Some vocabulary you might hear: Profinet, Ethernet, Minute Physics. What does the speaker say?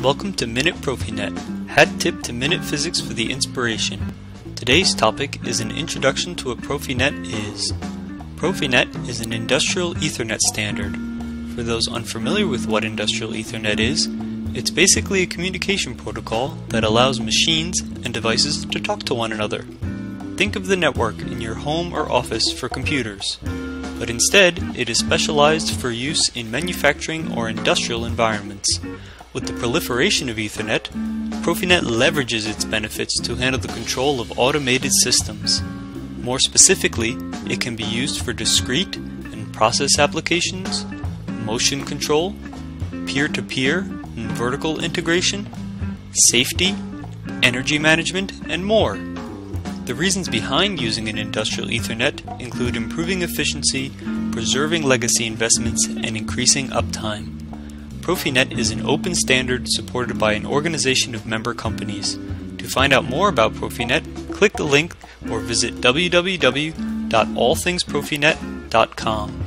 Welcome to Minute Profinet. Hat tip to Minute Physics for the inspiration. Today's topic is an introduction to what Profinet is. Profinet is an industrial Ethernet standard. For those unfamiliar with what industrial Ethernet is, it's basically a communication protocol that allows machines and devices to talk to one another. Think of the network in your home or office for computers, but instead it is specialized for use in manufacturing or industrial environments. With the proliferation of Ethernet, Profinet leverages its benefits to handle the control of automated systems. More specifically, it can be used for discrete and process applications, motion control, peer-to-peer and vertical integration, safety, energy management, and more. The reasons behind using an industrial Ethernet include improving efficiency, preserving legacy investments, and increasing uptime. Profinet is an open standard supported by an organization of member companies. To find out more about Profinet, click the link or visit www.allthingsprofinet.com.